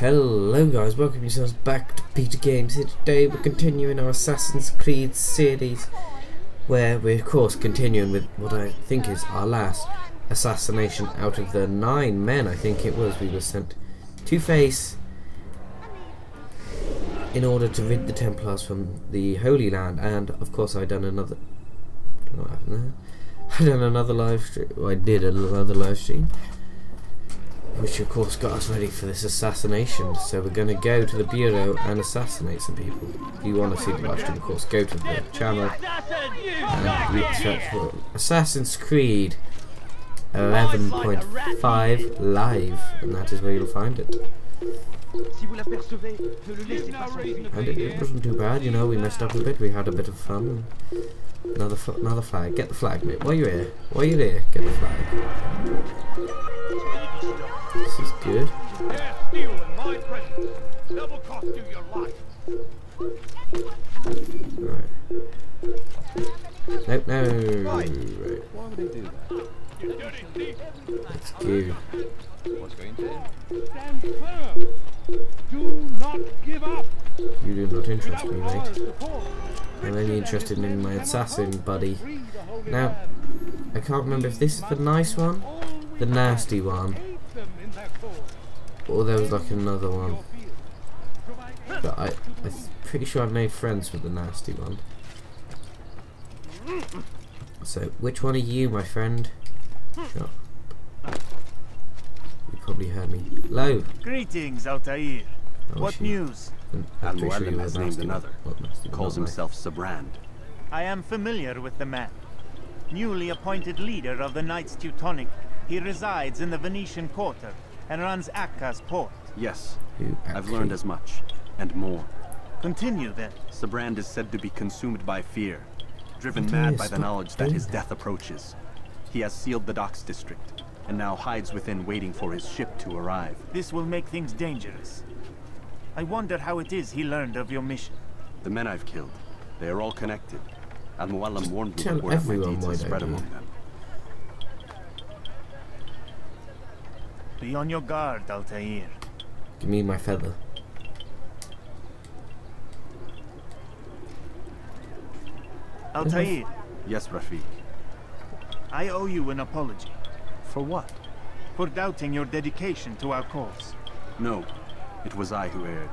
Hello guys, welcome yourselves back to Peter Games. Here today we're continuing our Assassin's Creed series, where we're of course continuing with what I think is our last assassination out of the 9 men, I think it was, we were sent to face in order to rid the Templars from the Holy Land. And of course I done another, I don't know what happened there, I done another live stream, well, I did another live stream, which of course got us ready for this assassination. So we're going to go to the bureau and assassinate some people. If you want to see the live stream, of course, go to the channel and search for Assassin's Creed 11.5 live, and that is where you'll find it. And it wasn't too bad, you know, we messed up a bit, we had a bit of fun. Another flag, get the flag mate, while you're here, get the flag. This is good. Right. Nope, no. Right. Why would they do that? Let's go. What's going to stand firm. Do not give up. You do not interest me, mate. I'm only interested in my assassin buddy. Now, I can't remember if this is the nice one, the nasty one, or there was like another one. But I'm pretty sure I've made friends with the nasty one. So, which one are you, my friend? Shut up. You probably heard me. Hello. Greetings, Altair. Oh, what news? Al Mualim has named another. He calls himself Sibrand. I am familiar with the man. Newly appointed leader of the Knights Teutonic, he resides in the Venetian quarter and runs Acca's port. Yes, I've learned as much and more. Continue then. Sibrand is said to be consumed by fear, driven mad by the knowledge that his death approaches. He has sealed the docks district, and now hides within waiting for his ship to arrive. This will make things dangerous. I wonder how it is he learned of your mission. The men I've killed, they are all connected. Al Mualim warned me that word of my deeds has spread among them. Be on your guard, Altair. Give me my feather. Altair. Yes, Rafiq. I owe you an apology. For what? For doubting your dedication to our cause. No, it was I who erred.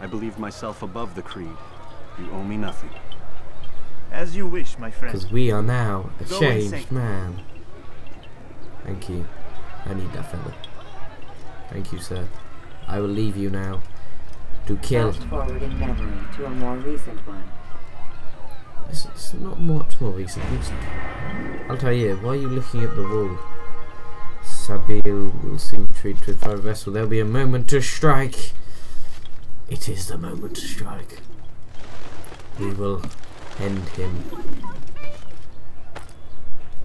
I believed myself above the creed. You owe me nothing. As you wish, my friend. Because we are now a changed man. Thank you. I need that feather. Thank you, sir. I will leave you now to kill. Fast forward in memory to a more recent one. It's not much more recent. I'll tell you, why are you looking at the wall? Sabil will soon retreat to a private vessel. There'll be a moment to strike. It is the moment to strike. We will end him.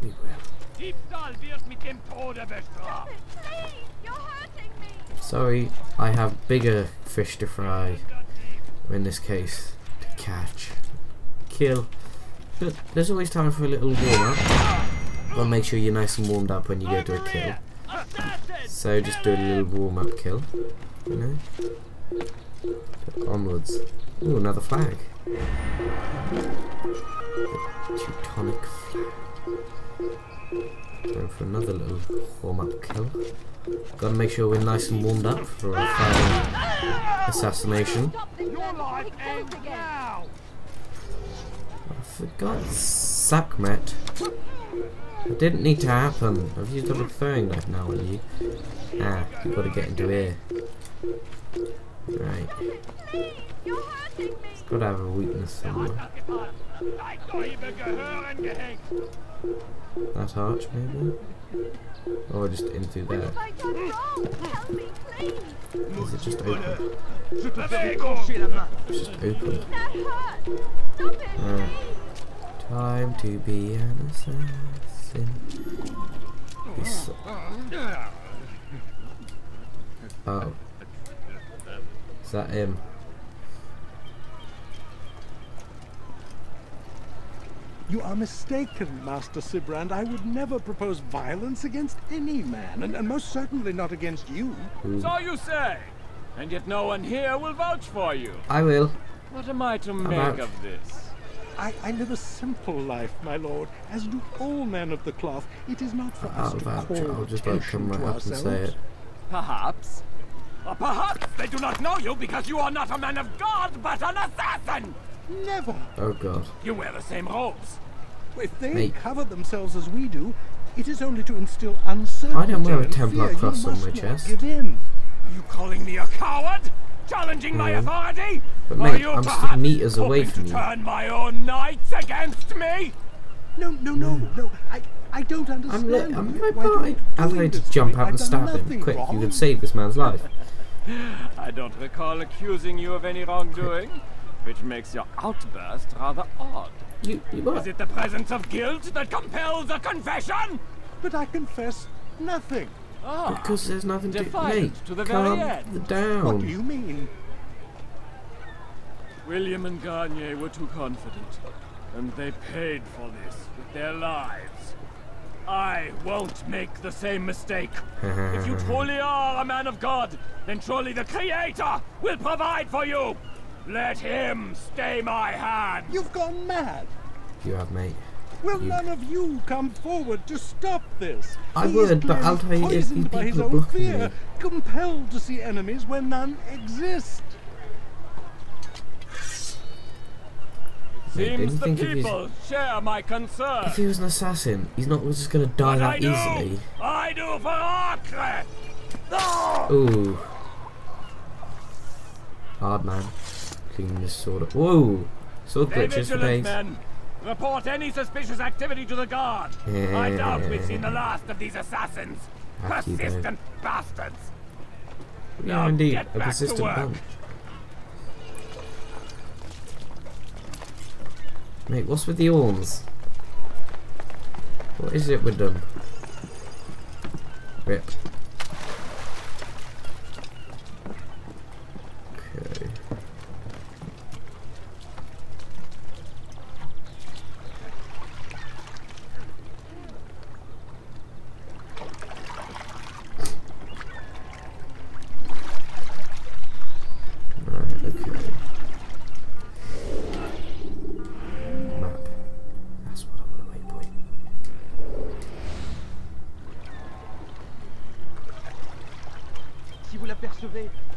We will. Sorry, I have bigger fish to fry. Or in this case, to catch. Kill. But there's always time for a little warm up. Well, make sure you're nice and warmed up when you go to a kill. So just do a little warm up kill. You know? But onwards. Ooh, another flag. The Teutonic flag. Going for another little warm up kill. Gotta make sure we're nice and warmed up for a final assassination. Forgot suck, Matt. It didn't need to happen. I've used up a throwing knife now on you. Ah, you've got to get into here. Right. It's got to have a weakness somewhere. That arch, maybe? Or just into there. Is it just open? It's just open. Time to be an assassin. Oh. Is that him? You are mistaken, Master Sibrand. I would never propose violence against any man, and most certainly not against you. So you say. And yet no one here will vouch for you. I will. What am I to make of this? I live a simple life, my lord, as do all men of the cloth. It is not for us to call attention to ourselves. Perhaps. Or perhaps they do not know you because you are not a man of God, but an assassin! Never! Oh God. You wear the same robes. If they cover themselves as we do, it is only to instill uncertainty. I don't wear a Templar cross on my chest. Give in. Are you calling me a coward? Challenging my authority? But mate, I'm still meters away from you. Turn my own knights against me? No. I don't understand. I'm ready to jump out and stab him. Quick, you can save this man's life. I don't recall accusing you of any wrongdoing, which makes your outburst rather odd. Is it the presence of guilt that compels a confession? But I confess nothing. Because there's nothing to do. To the very end. Down. What do you mean? William and Garnier were too confident, and they paid for this with their lives. I won't make the same mistake. If you truly are a man of God, then surely the Creator will provide for you. Let him stay my hand. You've gone mad. You have, mate. Will none of you come forward to stop this? I would, but Altair is by his own fear, compelled to see enemies when none exist. Mate, seems the people share my concern. If he was an assassin, he's not just going to die that easily. I do for Acre. Oh! Ooh. Hard man. Clean this sword up. Whoa! Sword glitches for days. Men, report any suspicious activity to the guard. Yeah. I doubt we've seen the last of these assassins. Persistent bastards. Yeah, now indeed. A persistent bunch. Mate, what's with the horns? What is it with them? Rip. Okay.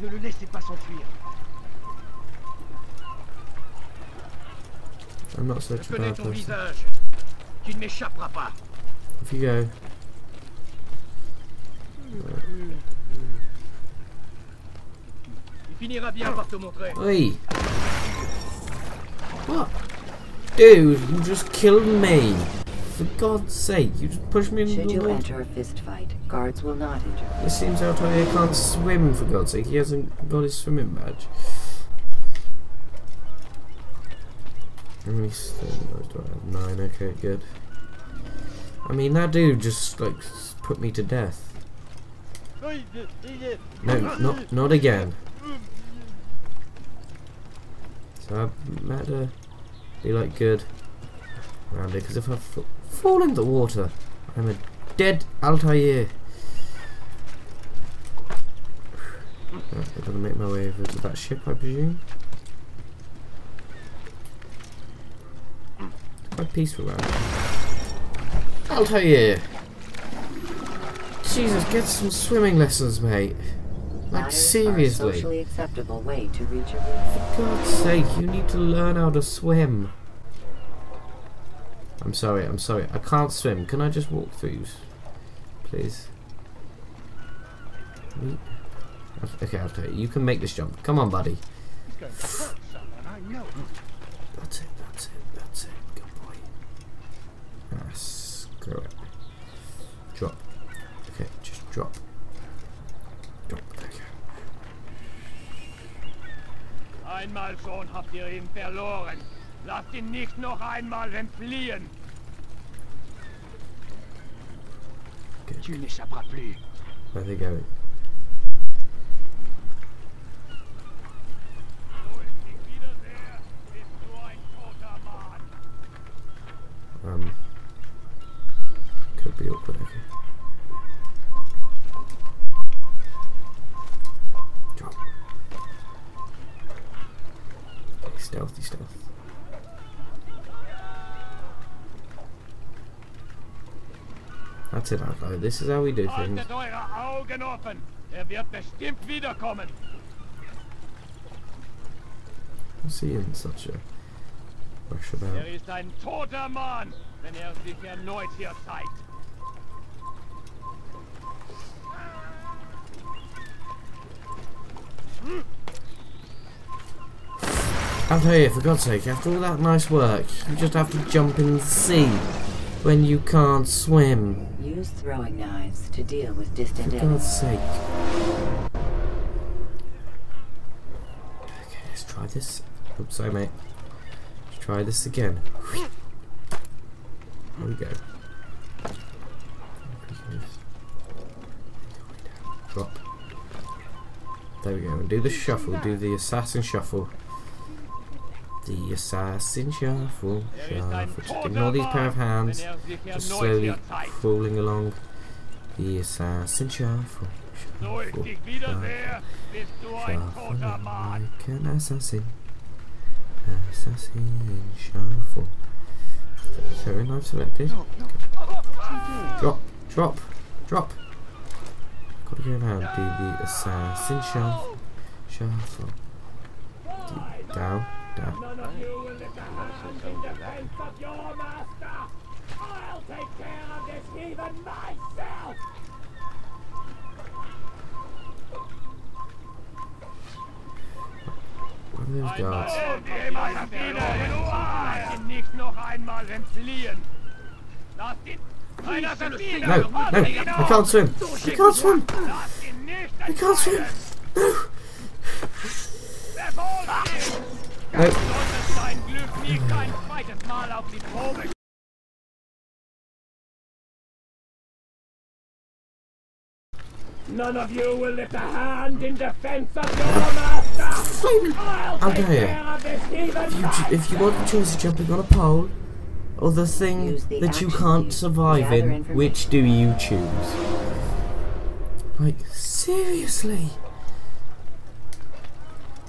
Ne le laissez pas s'enfuir. Je connais ton visage. Tu ne m'échapperas pas. If you go. Il finira bien par te montrer. Oi. What? Dude, you just killed me. For God's sake, you just push me into the Should you enter a fist fight, guards will not enter. It seems Altair can't swim, for God's sake. He hasn't got his swimming badge. How many stone do I have? 9, okay, good. I mean, that dude just, like, put me to death. No, not again. So I better be, like, good around it, because if I fall in the water, I'm a dead Altair. I'm gonna make my way over to that ship, I presume. It's quite peaceful around here. Altair! Jesus, get some swimming lessons, mate. Like, seriously. Socially acceptable way to reach a river. For God's sake, you need to learn how to swim. I'm sorry. I can't swim. Can I just walk through, please? Okay, I'll tell you. You can make this jump. Come on, buddy. That's it. That's it. Good boy. Ah, screw it. Drop. Okay, just drop. Drop. Okay. Einmal schon habt ihr ihn verloren. Lasst ihn nicht noch einmal entfliehen. Tu n'échapperas plus. Where are they going? Could be awkward, okay. Drop. Stealthy, stealthy. That's it, Altair. This is how we do things. What's he in such a rush about? There is ein toter Mann, wenn sich erneut hier zeigt. Altair, for God's sake, after all that nice work, you just have to jump in the sea when you can't swim. Use throwing knives to deal with distant enemies. For God's sake. Okay, let's try this. Oops, sorry mate. Let's try this again. There we go. Drop. There we go, and do the shuffle, do the assassin shuffle. The assassin shuffle, shuffle. Just ignore these pair of hands, just slowly crawling along. The assassin shuffle, shuffle, shuffle like an assassin. Assassin shuffle. Throwing knife selected. Drop, drop, drop. Got to go around. Do the assassin shuffle, shuffle. Down. None of you will defend us in defense of your master! I'll take care of this even myself! What are those guards? No, no, I can't swim! I can't swim! I can't swim! No! Nope. None of you will lift a hand in defense of your master. I'll take care of this even if you want to choose jumping on a pole or the thing that you can't survive in, which do you choose? Like, seriously?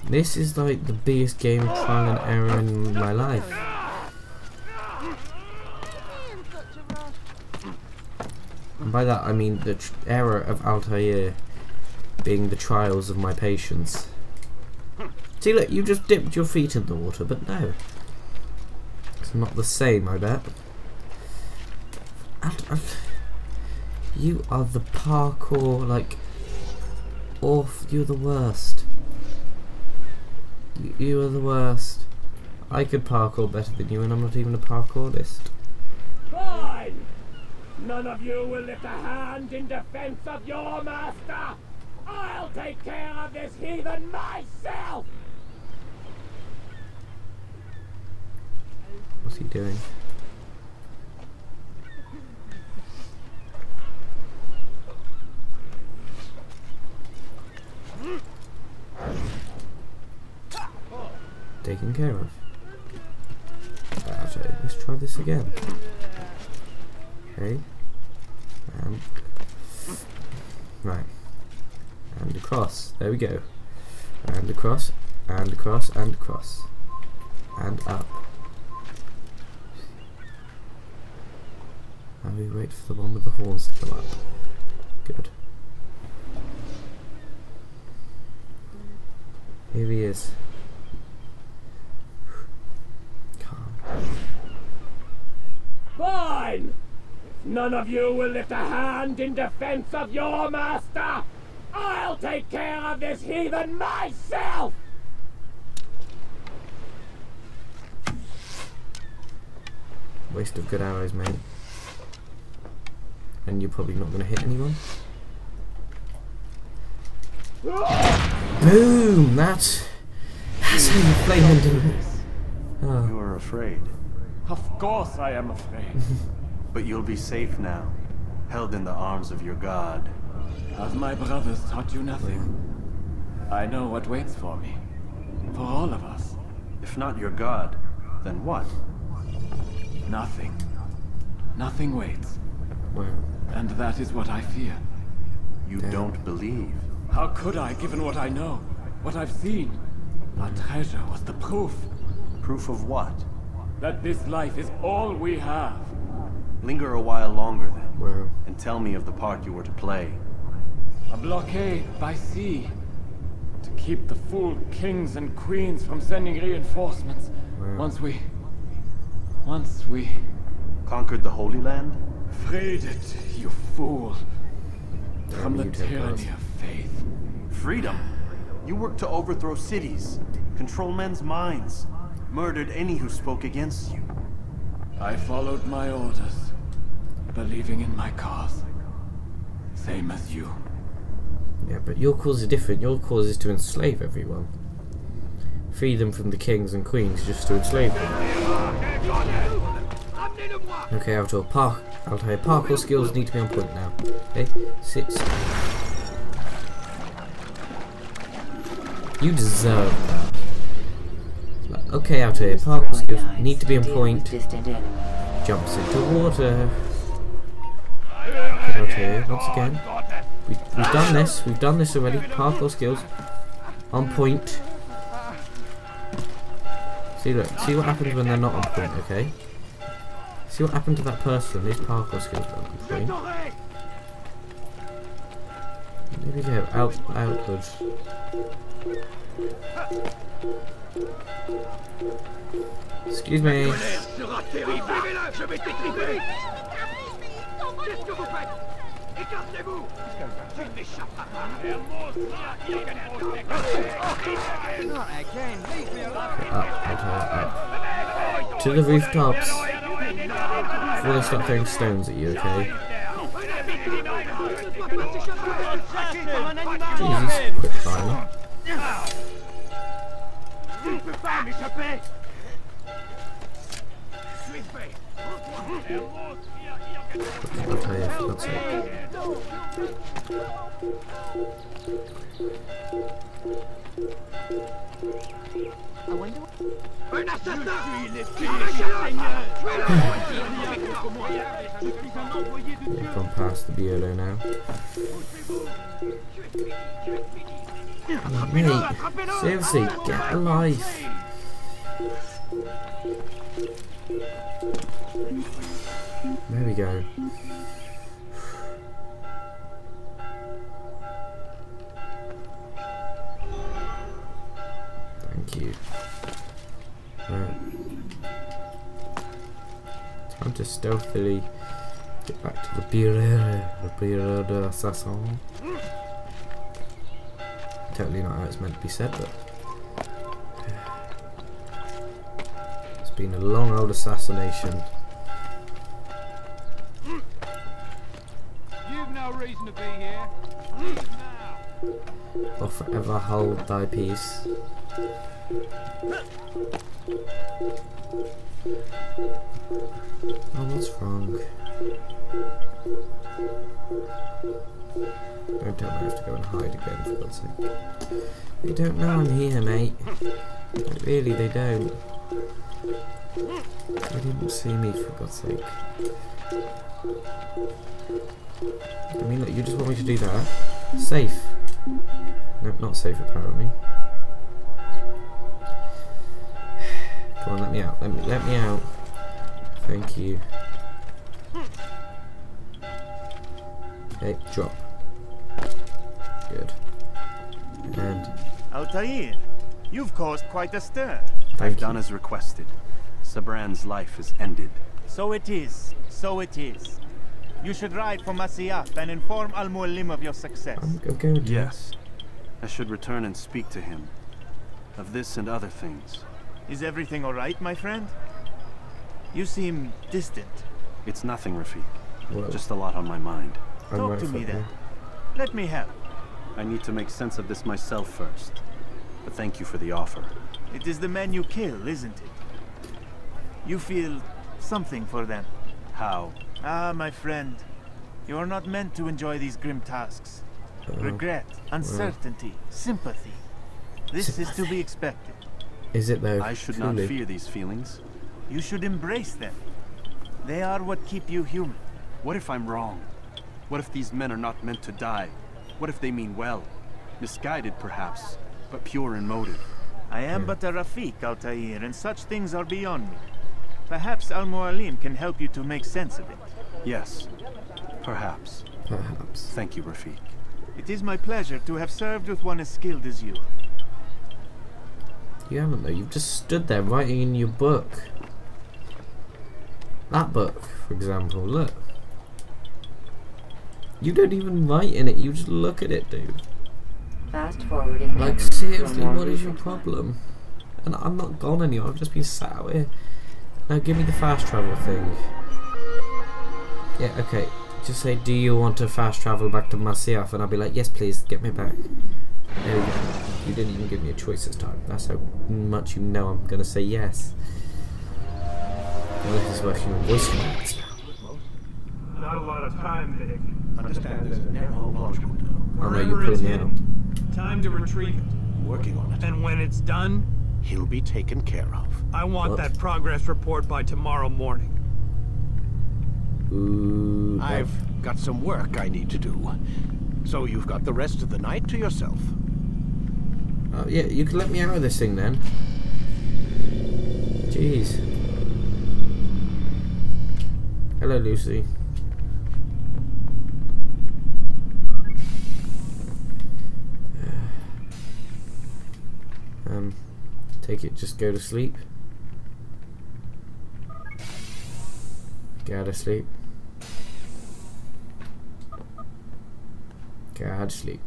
This is like the biggest game of trial and error in my life. And by that I mean the error of Altair being the trials of my patience. See, look, you just dipped your feet in the water, but no. It's not the same, I bet. You are the parkour, like, off, you're the worst. You are the worst. I could parkour better than you, and I'm not even a parkourist. Fine! None of you will lift a hand in defense of your master! I'll take care of this heathen myself! What's he doing? Taken care of. Actually, let's try this again. Okay. Right. And across. There we go. And across. And across. And across. And up. And we wait for the one with the horns to come up. Good. Here he is. Fine! None of you will lift a hand in defense of your master! I'll take care of this heathen myself! Waste of good arrows, mate. And you're probably not going to hit anyone. Boom! That's how you play him. Oh. You are afraid. Of course I am afraid. But you'll be safe now, held in the arms of your god. Have my brothers taught you nothing? I know what waits for me. For all of us. If not your god, then what? Nothing. Nothing waits. Where? And that is what I fear. You don't believe. How could I, given what I know, what I've seen? Our treasure was the proof. Proof of what? That this life is all we have. Linger a while longer then, and tell me of the part you were to play. A blockade by sea. To keep the fool kings and queens from sending reinforcements. Once we... Conquered the Holy Land? Freed it, you fool. From the tyranny of faith. Freedom? You worked to overthrow cities, control men's minds, murdered any who spoke against you. I followed my orders, believing in my cause. Same as you. Yeah, but your cause is different. Your cause is to enslave everyone. Free them from the kings and queens just to enslave them. Okay, Altair parkour skills need to be on point now. Okay, sit still. You deserve that. Okay, Altair parkour skills need to be on point. Jumps into water. Okay, Altair, once again. We've done this. We've done this already. Parkour skills on point. See, look. See what happens when they're not on point. Okay. See what happened to that person. His parkour skills are on point. Maybe go outwards. Excuse me. Up. To the rooftops. Before they start throwing stones at you, okay? Jesus, quick fire. We've gone past the BLO now. Oh, mate, seriously, get a life. There we go. Thank you. Right. Time to stealthily get back to the Bureau de Assassin. Totally not how it's meant to be said, but it's been a long old assassination. You've no reason to be here. I'll forever hold thy peace. Oh, what's wrong? Don't tell me I have to go and hide again, for God's sake. They don't know I'm here, mate. But really, they don't. They didn't see me, for God's sake. I mean, look, you just want me to do that. Safe. Nope, not safe, apparently. Come on, let me out. Let me out. Thank you. Hey, drop. Good. And Altair, you've caused quite a stir. I've done as requested. Sibrand's life is ended. So it is. So it is. You should ride for Masyaf and inform Al Mualim of your success. Yes. I should return and speak to him. Of this and other things. Is everything alright, my friend? You seem distant. It's nothing, Rafiq. Whoa. Just a lot on my mind. Talk to me then. Let me help. I need to make sense of this myself first. But thank you for the offer. It is the men you kill, isn't it? You feel something for them. How? Ah, my friend. You are not meant to enjoy these grim tasks. Regret, uncertainty, sympathy. This is to be expected. Is it though? I should not fear these feelings. You should embrace them. They are what keep you human. What if I'm wrong? What if these men are not meant to die? What if they mean well? Misguided, perhaps, but pure in motive. I am but a Rafiq, Altair, and such things are beyond me. Perhaps Al Mualim can help you to make sense of it. Yes, perhaps. Perhaps. Thank you, Rafiq. It is my pleasure to have served with one as skilled as you. You haven't though, you've just stood there writing in your book. That book, for example, look. You don't even write in it, you just look at it, dude. Fast forwarding. Like, seriously, what is your problem? And I'm not gone anywhere, I've just been sat out here. Now give me the fast travel thing. Yeah, okay. Just say, do you want to fast travel back to Masyaf? And I'll be like, yes please, get me back. There we go. You didn't even give me a choice this time. That's how much you know I'm gonna say yes. Well, this is working on voice commands. Not a lot of time, Vic. Understand there's a narrow launch window. Wherever it's hidden, time to retrieve it. Working on it. And when it's done, he'll be taken care of. I want that progress report by tomorrow morning. Ooh, I've got some work I need to do. So you've got the rest of the night to yourself. Yeah, you can let me out of this thing then. Jeez. Hello, Lucy. Take it, just go to sleep. Go to sleep. Go to sleep.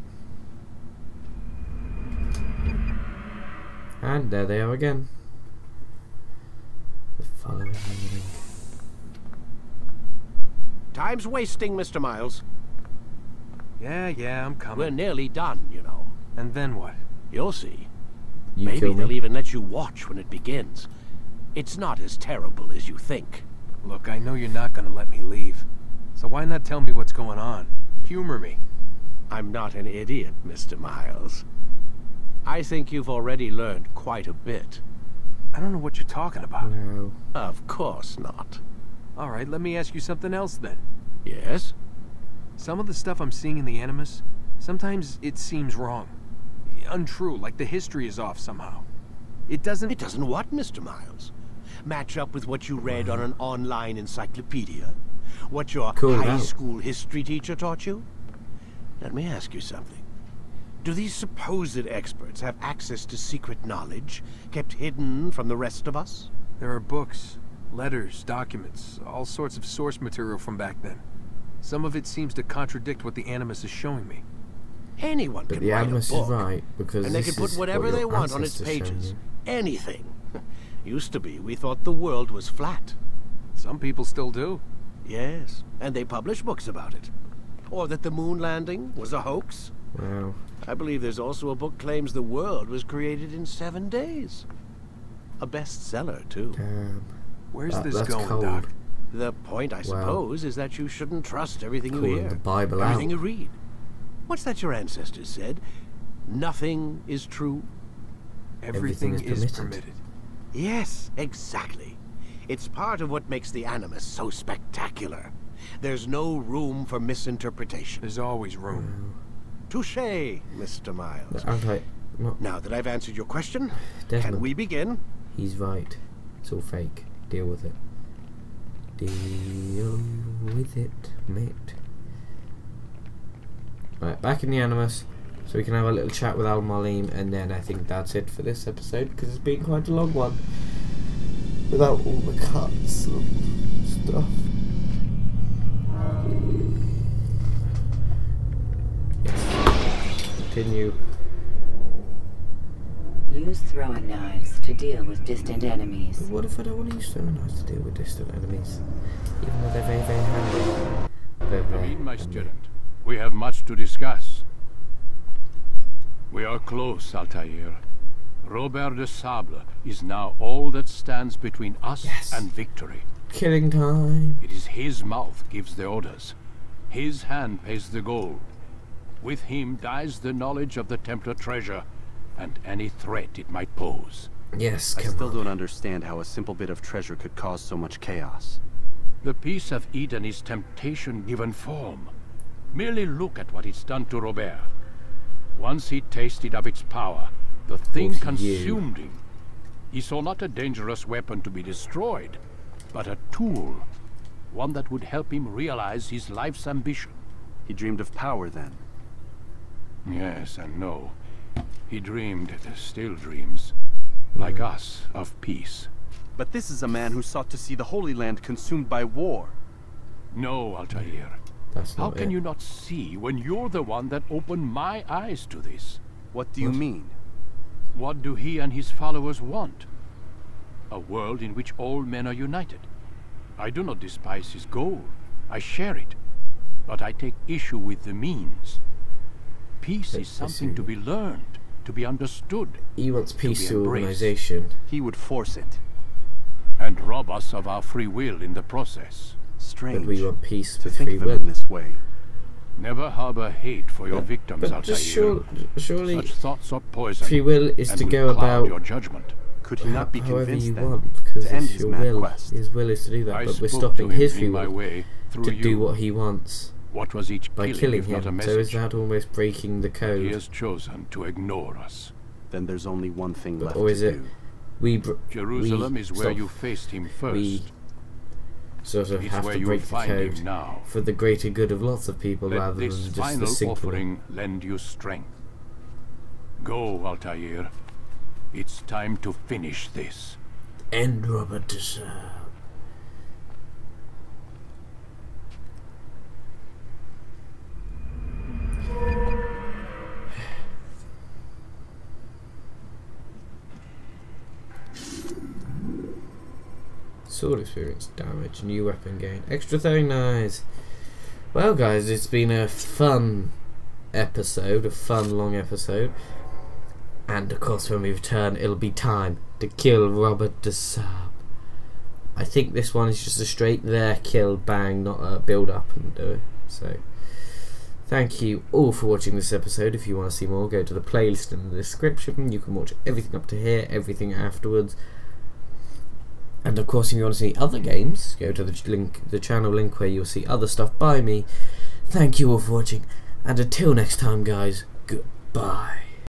And there they are again. The following meeting. Time's wasting, Mr. Miles. Yeah, I'm coming. We're nearly done, you know. And then what? You'll see. Maybe they'll even let you watch when it begins. It's not as terrible as you think. Look, I know you're not gonna let me leave. So why not tell me what's going on? Humor me. I'm not an idiot, Mr. Miles. I think you've already learned quite a bit. I don't know what you're talking about. No. Of course not. Alright, let me ask you something else then. Yes? Some of the stuff I'm seeing in the Animus, sometimes it seems wrong. Untrue, like the history is off somehow. It doesn't what, Mr. Miles? Match up with what you read on an online encyclopedia? What your high school history teacher taught you? Let me ask you something. Do these supposed experts have access to secret knowledge kept hidden from the rest of us? There are books, letters, documents, all sorts of source material from back then. Some of it seems to contradict what the Animus is showing me. Anyone can write a book, and they can put whatever they want on its pages. Anything. Used to be, we thought the world was flat. Some people still do. Yes, and they publish books about it. Or that the moon landing was a hoax. Wow. I believe there's also a book claims the world was created in 7 days. A bestseller, too. Damn. Where's this going, Doc? The point, I suppose, is that you shouldn't trust everything you hear, everything you read. What's that your ancestors said? Nothing is true. Everything is permitted. Yes, exactly. It's part of what makes the Animus so spectacular. There's no room for misinterpretation. There's always room. Touché, Mr. Miles. Now that I've answered your question, can we begin? He's right. It's all fake. Deal with it. Deal with it, mate. Right, back in the Animus, so we can have a little chat with Al Mualim, and then I think that's it for this episode, because it's been quite a long one, without all the cuts and stuff. Yes. Continue. Use throwing knives to deal with distant enemies. But what if I don't want to use throwing knives to deal with distant enemies? Even though they're very, very handy. Read my student. We have much to discuss. We are close, Altair. Robert de Sable is now all that stands between us and victory. Killing time. It is his mouth gives the orders. His hand pays the gold. With him dies the knowledge of the Templar treasure and any threat it might pose. Yes, I still don't understand how a simple bit of treasure could cause so much chaos. The peace of Eden is temptation given form. Merely look at what it's done to Robert. Once he tasted of its power, The thing consumed him. He saw not a dangerous weapon to be destroyed, but a tool. One that would help him realize his life's ambition. He dreamed of power then? Yes and no. He dreamed, still dreams, like us, of peace. But this is a man who sought to see the Holy Land consumed by war. No, Altair. How can you not see when you're the one that opened my eyes to this? What do you mean? What do he and his followers want? A world in which all men are united. I do not despise his goal. I share it. But I take issue with the means. Peace is something to be learned, to be understood. He wants peace through organization. He would force it. And rob us of our free will in the process. Strange. But we want peace with free will in this way. Never harbor hate for your victims outside you. Surely such thoughts are poison. Free will is to go about your judgment. Could he not be convinced that to end his mad quest? His will is to do that, but we're stopping his free will to do what he wants by killing him. So is that almost breaking the code? He has chosen to ignore us. Then there's only one thing left to do. Jerusalem is where you faced him first. We sort of have to break the code for the greater good of lots of people rather than just the single offering. Lend you strength. Go, Altair. It's time to finish this. End Robert de Sable. Sword experience, damage, new weapon gain, extra throwing knives. Well, guys, it's been a fun episode, a fun long episode. And of course when we return it'll be time to kill Robert de Sable. I think this one is just a straight there kill bang, not a build up and do it. So thank you all for watching this episode. If you want to see more, go to the playlist in the description. You can watch everything up to here, everything afterwards. And of course if you want to see other games, go to the link, the channel link, where you'll see other stuff by me. Thank you all for watching, and until next time guys, goodbye.